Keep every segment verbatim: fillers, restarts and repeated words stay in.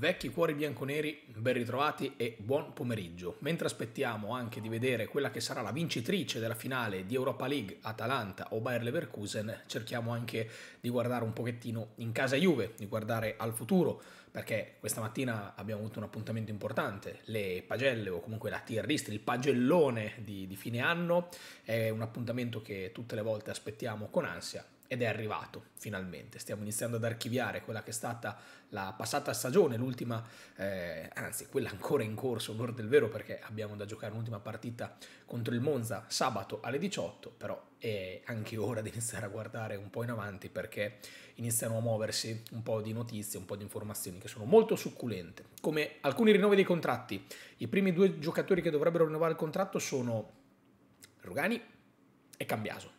Vecchi cuori bianconeri, ben ritrovati e buon pomeriggio. Mentre aspettiamo anche di vedere quella che sarà la vincitrice della finale di Europa League, Atalanta o Bayern Leverkusen, cerchiamo anche di guardare un pochettino in casa Juve, di guardare al futuro, perché questa mattina abbiamo avuto un appuntamento importante. Le pagelle, o comunque la tier list, il pagellone di, di fine anno, è un appuntamento che tutte le volte aspettiamo con ansia. Ed è arrivato, finalmente. Stiamo iniziando ad archiviare quella che è stata la passata stagione, l'ultima, eh, anzi quella ancora in corso, l'ora del vero, perché abbiamo da giocare un'ultima partita contro il Monza sabato alle diciotto, però è anche ora di iniziare a guardare un po' in avanti, perché iniziano a muoversi un po' di notizie, un po' di informazioni che sono molto succulente, come alcuni rinnovi dei contratti. I primi due giocatori che dovrebbero rinnovare il contratto sono Rugani e Cambiaso.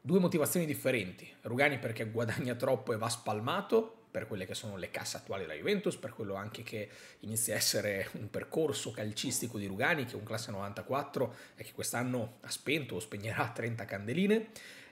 Due motivazioni differenti. Rugani perché guadagna troppo e va spalmato per quelle che sono le casse attuali della Juventus, per quello anche che inizia a essere un percorso calcistico di Rugani, che è un classe novantaquattro e che quest'anno ha spento o spegnerà trenta candeline,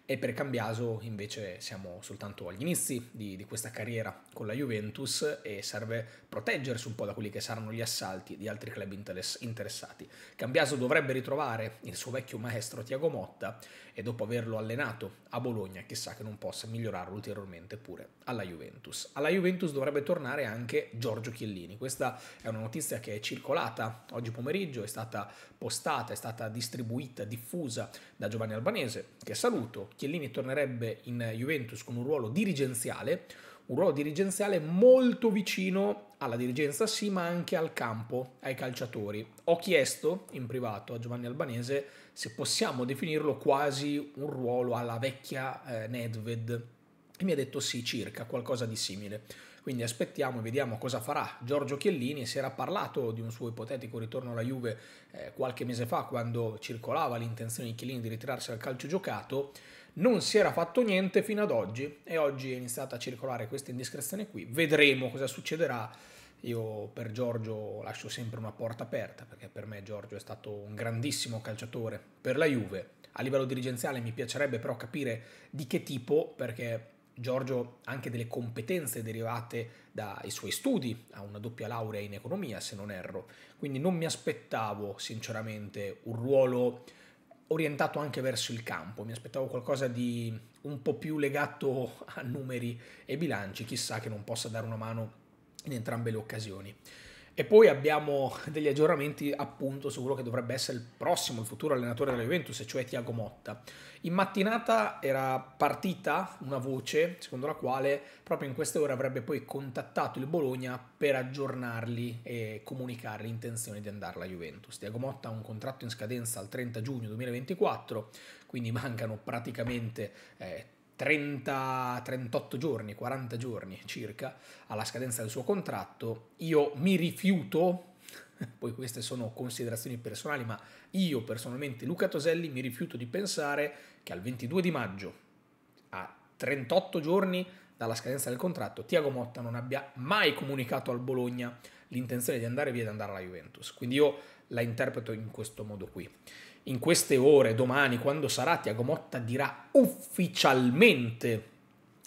e per Cambiaso invece siamo soltanto agli inizi di, di questa carriera con la Juventus e serve proteggersi un po' da quelli che saranno gli assalti di altri club interessati. Cambiaso dovrebbe ritrovare il suo vecchio maestro Thiago Motta, e dopo averlo allenato a Bologna chissà che non possa migliorarlo ulteriormente pure alla Juventus. Alla Juventus dovrebbe tornare anche Giorgio Chiellini. Questa è una notizia che è circolata oggi pomeriggio, è stata postata, è stata distribuita, diffusa da Giovanni Albanese, che saluto. Chiellini tornerebbe in Juventus con un ruolo dirigenziale, un ruolo dirigenziale molto vicino alla dirigenza sì, ma anche al campo, ai calciatori. Ho chiesto in privato a Giovanni Albanese se possiamo definirlo quasi un ruolo alla vecchia eh, Nedved, e mi ha detto sì, circa, qualcosa di simile. Quindi aspettiamo e vediamo cosa farà Giorgio Chiellini. Si era parlato di un suo ipotetico ritorno alla Juve eh, qualche mese fa, quando circolava l'intenzione di Chiellini di ritirarsi dal calcio giocato. Non si era fatto niente fino ad oggi, e oggi è iniziata a circolare questa indiscrezione qui. Vedremo cosa succederà. Io per Giorgio lascio sempre una porta aperta, perché per me Giorgio è stato un grandissimo calciatore per la Juve. A livello dirigenziale mi piacerebbe però capire di che tipo, perché Giorgio ha anche delle competenze derivate dai suoi studi, ha una doppia laurea in economia se non erro, quindi non mi aspettavo sinceramente un ruolo orientato anche verso il campo, mi aspettavo qualcosa di un po' più legato a numeri e bilanci, chissà che non possa dare una mano in entrambe le occasioni. E poi abbiamo degli aggiornamenti appunto su quello che dovrebbe essere il prossimo, il futuro allenatore della Juventus, e cioè Thiago Motta. In mattinata era partita una voce secondo la quale proprio in queste ore avrebbe poi contattato il Bologna per aggiornarli e comunicare l'intenzione di andare alla Juventus. Thiago Motta ha un contratto in scadenza al trenta giugno duemilaventiquattro, quindi mancano praticamente eh, trenta, trentotto giorni, quaranta giorni circa alla scadenza del suo contratto. Io mi rifiuto, poi queste sono considerazioni personali, ma io personalmente, Luca Toselli, mi rifiuto di pensare che al ventidue di maggio, a trentotto giorni dalla scadenza del contratto, Thiago Motta non abbia mai comunicato al Bologna l'intenzione di andare via e di andare alla Juventus. Quindi io la interpreto in questo modo qui. In queste ore, domani, quando sarà, Thiago Motta dirà ufficialmente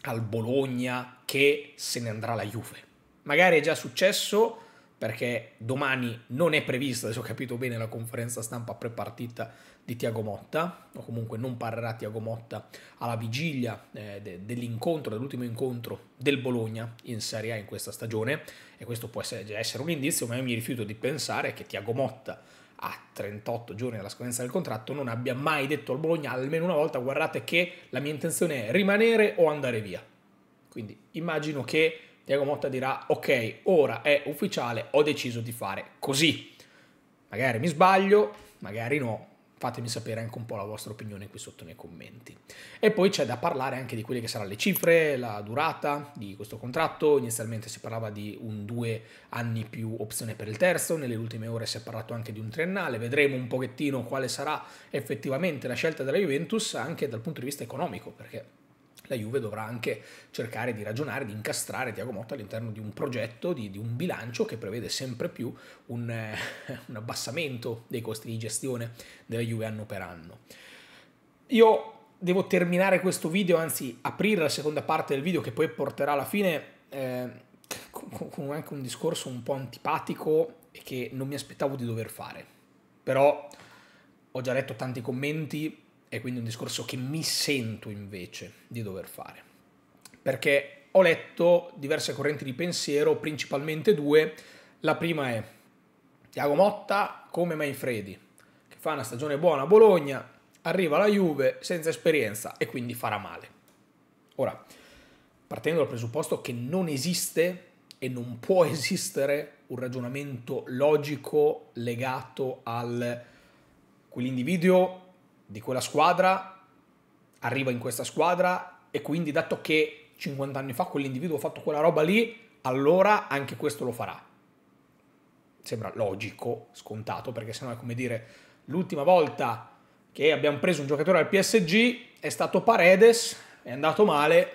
al Bologna che se ne andrà la Juve. Magari è già successo, perché domani non è prevista, se ho capito bene, la conferenza stampa prepartita di Thiago Motta, o comunque non parlerà Thiago Motta alla vigilia eh, de, dell'incontro, dell'ultimo incontro del Bologna in Serie A in questa stagione, e questo può essere, essere un indizio, ma io mi rifiuto di pensare che Thiago Motta a trentotto giorni dalla scadenza del contratto non abbia mai detto al Bologna almeno una volta: guardate che la mia intenzione è rimanere o andare via. Quindi immagino che Thiago Motta dirà: ok, ora è ufficiale, ho deciso di fare così. Magari mi sbaglio, magari no. Fatemi sapere anche un po' la vostra opinione qui sotto nei commenti. E poi c'è da parlare anche di quelle che saranno le cifre, la durata di questo contratto. Inizialmente si parlava di un due anni più opzione per il terzo, nelle ultime ore si è parlato anche di un triennale. Vedremo un pochettino quale sarà effettivamente la scelta della Juventus anche dal punto di vista economico, perché la Juve dovrà anche cercare di ragionare, di incastrare Thiago Motta all'interno di un progetto, di, di un bilancio che prevede sempre più un, eh, un abbassamento dei costi di gestione della Juve anno per anno. Io devo terminare questo video, anzi aprire la seconda parte del video che poi porterà alla fine, eh, con anche un discorso un po' antipatico e che non mi aspettavo di dover fare, però ho già letto tanti commenti e quindi un discorso che mi sento invece di dover fare, perché ho letto diverse correnti di pensiero, principalmente due. La prima è Thiago Motta come Manfredi, che fa una stagione buona a Bologna, arriva alla Juve senza esperienza e quindi farà male. Ora, partendo dal presupposto che non esiste e non può esistere un ragionamento logico legato al quell'individuo di quella squadra arriva in questa squadra e quindi, dato che cinquanta anni fa quell'individuo ha fatto quella roba lì, allora anche questo lo farà. Sembra logico, scontato, perché sennò è come dire l'ultima volta che abbiamo preso un giocatore al P S G è stato Paredes, è andato male,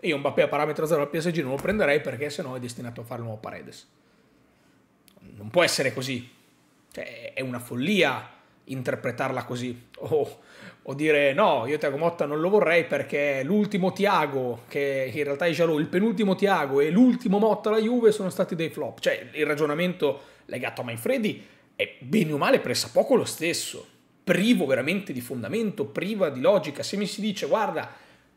io Mbappé a parametro zero al P S G non lo prenderei perché sennò è destinato a fare il nuovo Paredes. Non può essere così, cioè, è una follia interpretarla così o, o dire no, io Thiago Motta non lo vorrei perché l'ultimo Thiago, che in realtà è Giallo, il penultimo Thiago e l'ultimo Motta alla Juve sono stati dei flop. Cioè, il ragionamento legato a Manfredi è bene o male pressappoco lo stesso, privo veramente di fondamento, priva di logica. Se mi si dice guarda,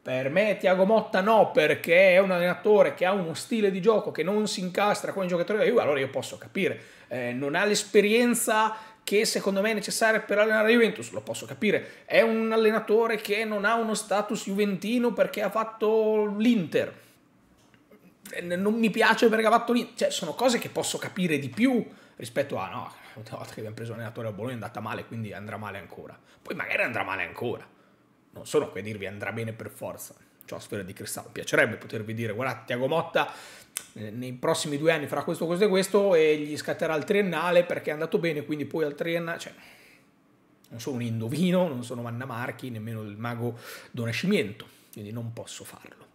per me Thiago Motta no, perché è un allenatore che ha uno stile di gioco che non si incastra con i giocatori della Juve, allora io posso capire. Eh, non ha l'esperienza che secondo me è necessaria per allenare la Juventus, lo posso capire. È un allenatore che non ha uno status juventino perché ha fatto l'Inter. Non mi piace perché ha fatto l'Inter. Cioè, sono cose che posso capire di più rispetto a no, l'ultima volta che abbiamo preso un allenatore a Bologna è andata male, quindi andrà male ancora. Poi magari andrà male ancora. Non sono qui a dirvi andrà bene per forza, c'ho la sfera di cristallo, mi piacerebbe potervi dire guardate Thiago Motta nei prossimi due anni farà questo, questo e questo e gli scatterà il triennale perché è andato bene, quindi poi al triennale, cioè, non sono un indovino, non sono Vanna Marchi, nemmeno il mago do Nascimento, quindi non posso farlo.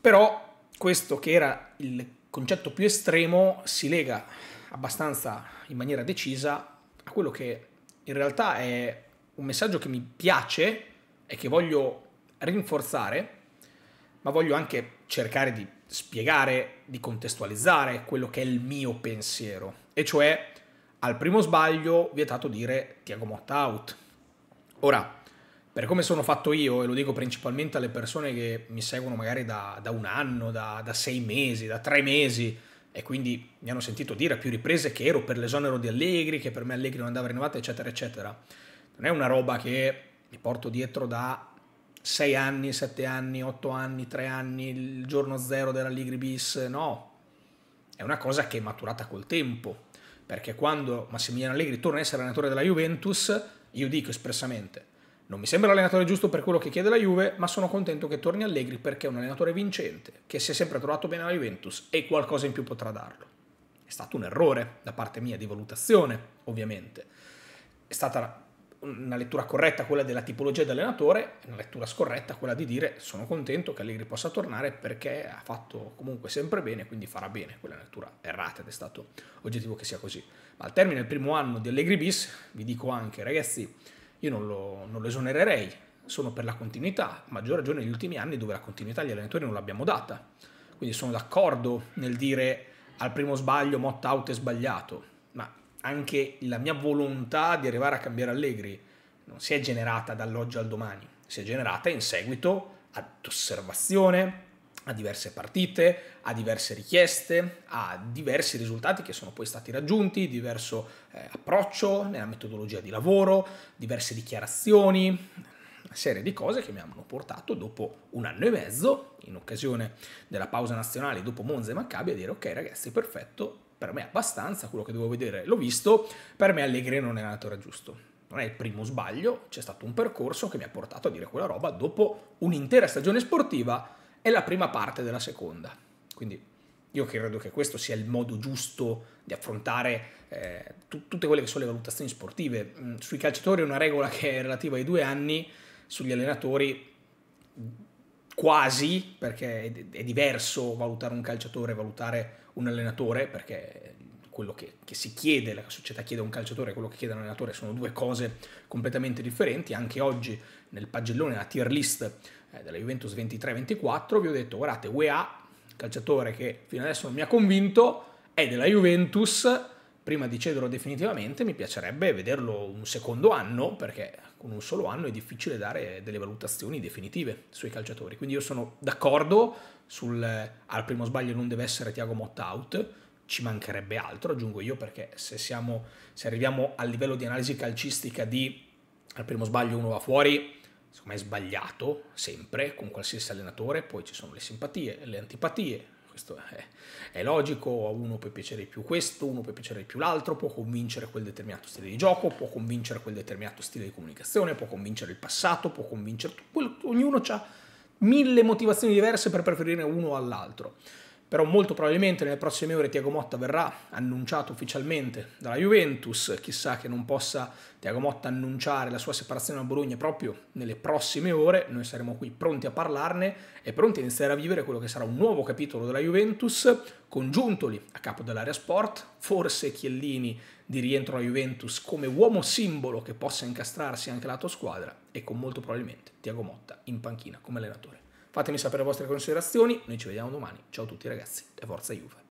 Però questo, che era il concetto più estremo, si lega abbastanza in maniera decisa a quello che in realtà è un messaggio che mi piace e che voglio rinforzare, ma voglio anche cercare di spiegare, di contestualizzare quello che è il mio pensiero, e cioè al primo sbaglio vietato dire Thiago Motta out. Ora, per come sono fatto io, e lo dico principalmente alle persone che mi seguono magari da, da un anno, da, da sei mesi, da tre mesi, e quindi mi hanno sentito dire a più riprese che ero per l'esonero di Allegri, che per me Allegri non andava rinnovato, eccetera, eccetera. Non è una roba che mi porto dietro da sei anni, sette anni, otto anni, tre anni, il giorno zero della Allegri bis, no. È una cosa che è maturata col tempo, perché quando Massimiliano Allegri torna a essere allenatore della Juventus, io dico espressamente, non mi sembra l'allenatore giusto per quello che chiede la Juve, ma sono contento che torni Allegri perché è un allenatore vincente, che si è sempre trovato bene alla Juventus e qualcosa in più potrà darlo. È stato un errore da parte mia di valutazione, ovviamente. È stata una lettura corretta quella della tipologia di allenatore, una lettura scorretta quella di dire sono contento che Allegri possa tornare perché ha fatto comunque sempre bene, quindi farà bene. Quella è una lettura errata ed è stato oggettivo che sia così. Ma al termine del primo anno di Allegri bis vi dico anche, ragazzi, io non lo, non lo esonererei, sono per la continuità, a maggior ragione negli ultimi anni dove la continuità agli allenatori non l'abbiamo data, quindi sono d'accordo nel dire al primo sbaglio Motta out è sbagliato, ma anche la mia volontà di arrivare a cambiare Allegri non si è generata dall'oggi al domani, si è generata in seguito ad osservazione, a diverse partite, a diverse richieste, a diversi risultati che sono poi stati raggiunti, diverso eh, approccio nella metodologia di lavoro, diverse dichiarazioni, una serie di cose che mi hanno portato dopo un anno e mezzo, in occasione della pausa nazionale dopo Monza e Maccabi, a dire ok ragazzi, perfetto, per me abbastanza, quello che dovevo vedere l'ho visto, per me Allegri non è l'allenatore giusto. Non è il primo sbaglio, c'è stato un percorso che mi ha portato a dire quella roba dopo un'intera stagione sportiva e la prima parte della seconda. Quindi io credo che questo sia il modo giusto di affrontare eh, tutte quelle che sono le valutazioni sportive. Sui calciatori è una regola che è relativa ai due anni, sugli allenatori quasi, perché è diverso valutare un calciatore e valutare un allenatore, perché quello che, che si chiede, la società chiede a un calciatore e quello che chiede un allenatore sono due cose completamente differenti. Anche oggi nel pagellone, la tier list eh, della Juventus ventitré ventiquattro, vi ho detto guardate, U E A calciatore che fino adesso non mi ha convinto, è della Juventus, prima di cederlo definitivamente mi piacerebbe vederlo un secondo anno, perché con un solo anno è difficile dare delle valutazioni definitive sui calciatori. Quindi io sono d'accordo sul al primo sbaglio non deve essere Thiago Motta out, ci mancherebbe altro, aggiungo io, perché se, siamo, se arriviamo al livello di analisi calcistica di al primo sbaglio uno va fuori, secondo me è sbagliato sempre con qualsiasi allenatore. Poi ci sono le simpatie, le antipatie, questo è, è logico, a uno può piacere più questo, uno può piacere più l'altro, può convincere quel determinato stile di gioco, può convincere quel determinato stile di comunicazione, può convincere il passato, può convincere quello, ognuno ha mille motivazioni diverse per preferire uno all'altro. Però molto probabilmente nelle prossime ore Thiago Motta verrà annunciato ufficialmente dalla Juventus, chissà che non possa Thiago Motta annunciare la sua separazione da Bologna proprio nelle prossime ore, noi saremo qui pronti a parlarne e pronti a iniziare a vivere quello che sarà un nuovo capitolo della Juventus, con Giuntoli a capo dell'area sport, forse Chiellini di rientro alla Juventus come uomo simbolo che possa incastrarsi anche lato squadra e con molto probabilmente Thiago Motta in panchina come allenatore. Fatemi sapere le vostre considerazioni, noi ci vediamo domani, ciao a tutti ragazzi e forza Juve!